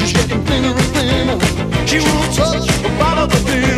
She's getting thinner and thinner. She won't touch the bottom of the thing.